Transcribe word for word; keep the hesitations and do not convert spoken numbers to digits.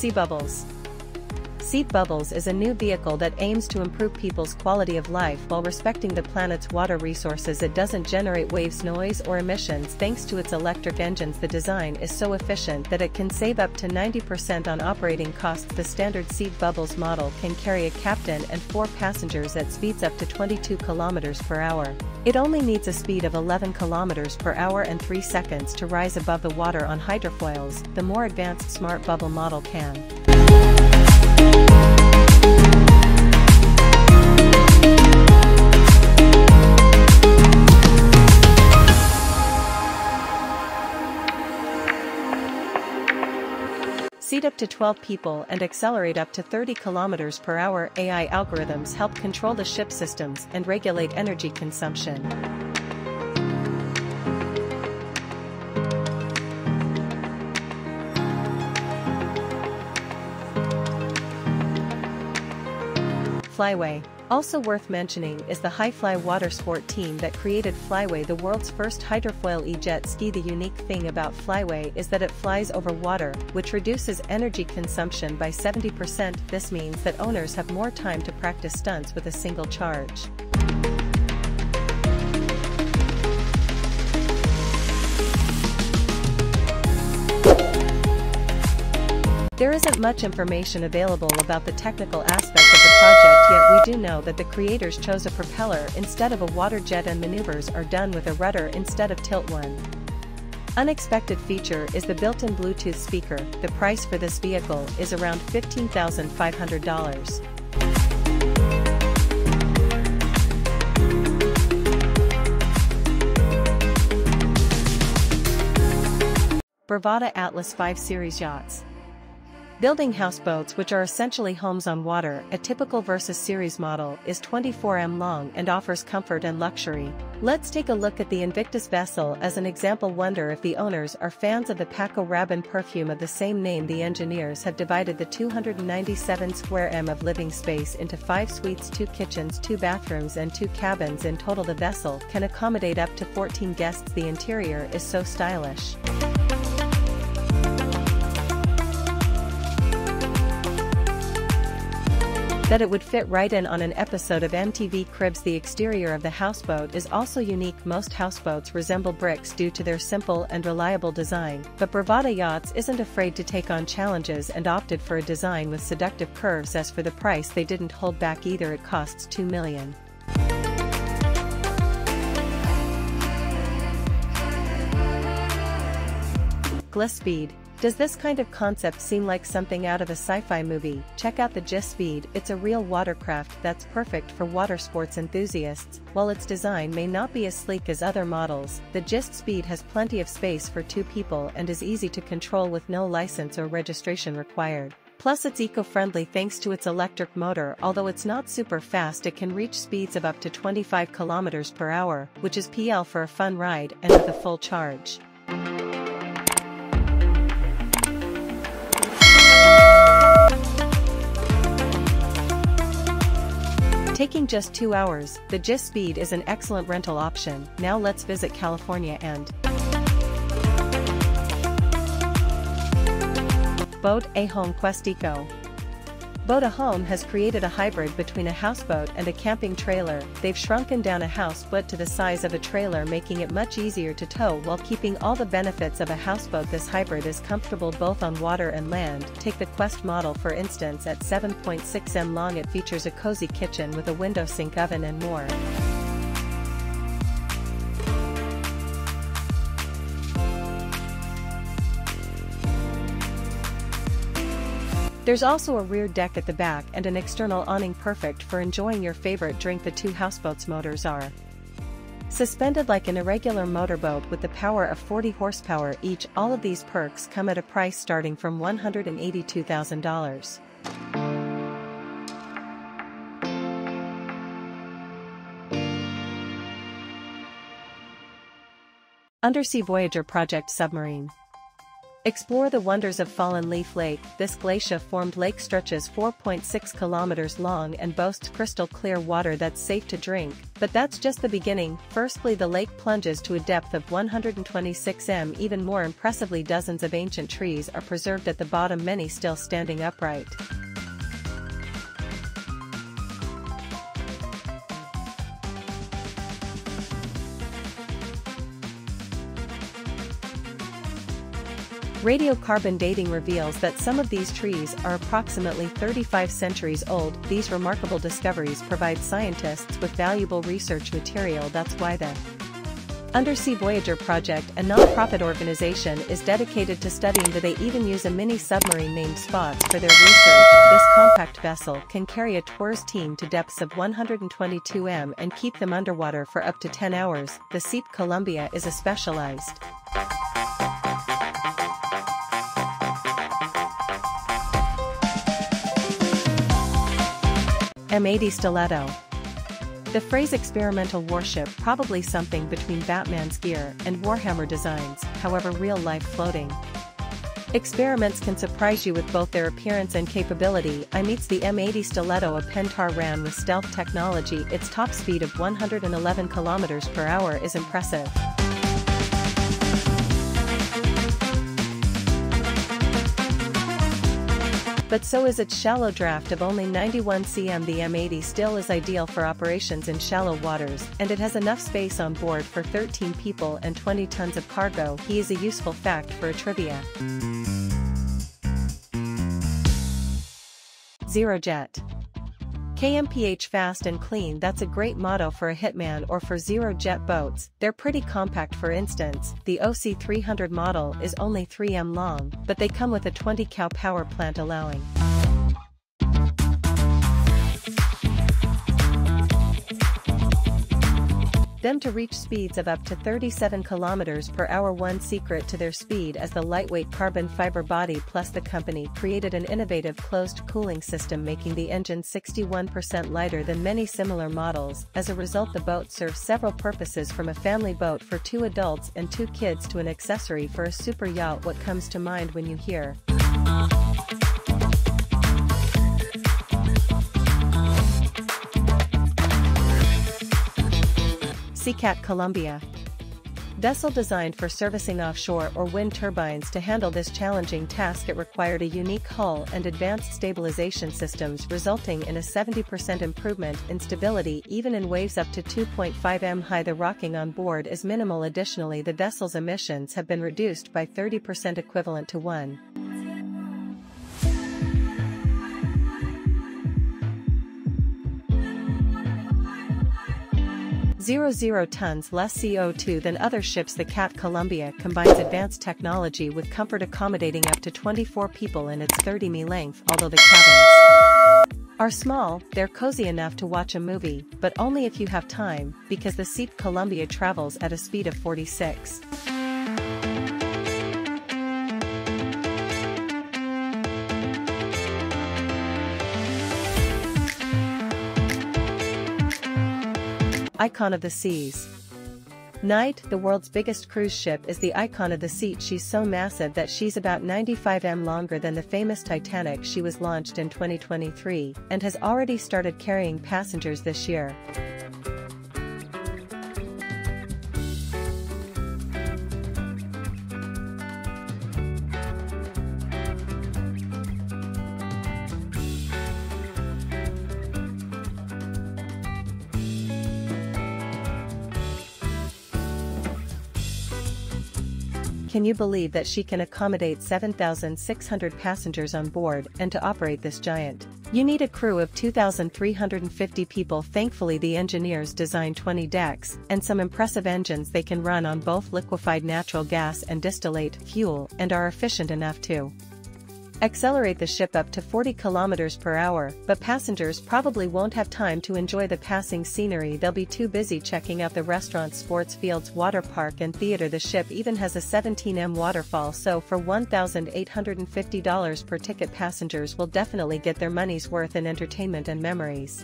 SeaBubbles. SeaBubbles is a new vehicle that aims to improve people's quality of life while respecting the planet's water resources. It doesn't generate waves, noise or emissions thanks to its electric engines. The design is so efficient that it can save up to ninety percent on operating costs. The standard SeaBubbles model can carry a captain and four passengers at speeds up to twenty-two kilometers per hour. It only needs a speed of eleven kilometers per hour and three seconds to rise above the water on hydrofoils, the more advanced Smart Bubble model can. Seat up to twelve people and accelerate up to thirty kilometers per hour. A I algorithms help control the ship systems and regulate energy consumption. Flyway. Also worth mentioning is the HiFly water sport team that created Flyway, the world's first hydrofoil e-jet ski. The unique thing about Flyway is that it flies over water, which reduces energy consumption by seventy percent. This means that owners have more time to practice stunts with a single charge. There isn't much information available about the technical aspect of the project, yet we do know that the creators chose a propeller instead of a water jet and maneuvers are done with a rudder instead of tilt one. Unexpected feature is the built-in Bluetooth speaker. The price for this vehicle is around fifteen thousand five hundred dollars. Bravada Atlas five series yachts. Building houseboats, which are essentially homes on water, a typical Versus series model is twenty-four meters long and offers comfort and luxury. Let's take a look at the Invictus vessel as an example. Wonder if the owners are fans of the Paco Rabanne perfume of the same name. The engineers have divided the two hundred ninety-seven square meters of living space into five suites, two kitchens, two bathrooms and two cabins. In total, the vessel can accommodate up to fourteen guests. The interior is so stylish. That it would fit right in on an episode of M T V Cribs. The exterior of the houseboat is also unique. Most houseboats resemble bricks due to their simple and reliable design, but Bravada Yachts isn't afraid to take on challenges and opted for a design with seductive curves. As for the price, they didn't hold back either. It costs two million dollars. Gliss-Speed. Does this kind of concept seem like something out of a sci-fi movie? Check out the Gliss-Speed. It's a real watercraft that's perfect for water sports enthusiasts. While its design may not be as sleek as other models, the Gliss-Speed has plenty of space for two people and is easy to control with no license or registration required. Plus, it's eco-friendly thanks to its electric motor. Although it's not super fast, it can reach speeds of up to twenty-five kilometers per hour, which is P L for a fun ride and with a full charge. Taking just two hours, the Gliss-Speed is an excellent rental option. Now let's visit California and Boat A Home Quest Eco. Boat A Home has created a hybrid between a houseboat and a camping trailer. They've shrunken down a houseboat to the size of a trailer, making it much easier to tow while keeping all the benefits of a houseboat. This hybrid is comfortable both on water and land. Take the Quest model for instance. At seven point six meters long, it features a cozy kitchen with a window, sink, oven and more. There's also a rear deck at the back and an external awning, perfect for enjoying your favorite drink. The two houseboats' motors are suspended like an irregular motorboat with the power of forty horsepower each. All of these perks come at a price starting from one hundred eighty-two thousand dollars. Undersea Voyager Project Submarine. Explore the wonders of Fallen Leaf Lake. This glacier-formed lake stretches four point six kilometers long and boasts crystal-clear water that's safe to drink, but that's just the beginning. Firstly, the lake plunges to a depth of one hundred twenty-six meters. Even more impressively, dozens of ancient trees are preserved at the bottom, many still standing upright. Radiocarbon dating reveals that some of these trees are approximately thirty-five centuries old. These remarkable discoveries provide scientists with valuable research material. That's why the Undersea Voyager Project, a non-profit organization, is dedicated to studying that. They even use a mini submarine named Spots for their research. This compact vessel can carry a tourist team to depths of one hundred twenty-two meters and keep them underwater for up to ten hours. The Seacat Columbia is a specialized M eighty Stiletto. The phrase experimental warship, probably something between Batman's gear and Warhammer designs, however real-life floating experiments can surprise you with both their appearance and capability. I meets the M eighty Stiletto, a Pentar ram with stealth technology. Its top speed of one hundred eleven kilometers per hour is impressive. But so is its shallow draft of only ninety-one centimeters. The M eighty still is ideal for operations in shallow waters, and it has enough space on board for thirteen people and twenty tons of cargo. He is a useful fact for a trivia. ZeroJet. K M P H fast and clean. That's a great motto for a Hitman or for ZeroJet boats. They're pretty compact. For instance, the O C three hundred model is only three meters long, but they come with a twenty cow power plant, allowing them to reach speeds of up to thirty-seven kilometers per hour. One secret to their speed is the lightweight carbon fiber body, plus the company created an innovative closed cooling system, making the engine sixty-one percent lighter than many similar models. As a result, the boat serves several purposes, from a family boat for two adults and two kids to an accessory for a super yacht. What comes to mind when you hear Seacat Columbia? Vessel designed for servicing offshore or wind turbines. To handle this challenging task, it required a unique hull and advanced stabilization systems, resulting in a seventy percent improvement in stability even in waves up to two point five meters high. The rocking on board is minimal. Additionally, the vessel's emissions have been reduced by thirty percent, equivalent to one zero point zero tons less C O two than other ships. The Seacat Columbia combines advanced technology with comfort, accommodating up to twenty-four people in its thirty meters length. Although the cabins are small, they're cozy enough to watch a movie, but only if you have time, because the Seacat Columbia travels at a speed of forty-six. Icon of the Seas. Knight, the world's biggest cruise ship, is the icon of the sea. She's so massive that she's about ninety-five meters longer than the famous Titanic. She was launched in twenty twenty-three and has already started carrying passengers this year. Can you believe that she can accommodate seven thousand six hundred passengers on board? And to operate this giant, you need a crew of two thousand three hundred fifty people. Thankfully, the engineers designed twenty decks and some impressive engines. They can run on both liquefied natural gas and distillate fuel, and are efficient enough to accelerate the ship up to forty kilometers per hour, but passengers probably won't have time to enjoy the passing scenery. They'll be too busy checking out the restaurants, sports fields, water park and theater. The ship even has a seventeen meters waterfall, so for one thousand eight hundred fifty dollars per ticket, passengers will definitely get their money's worth in entertainment and memories.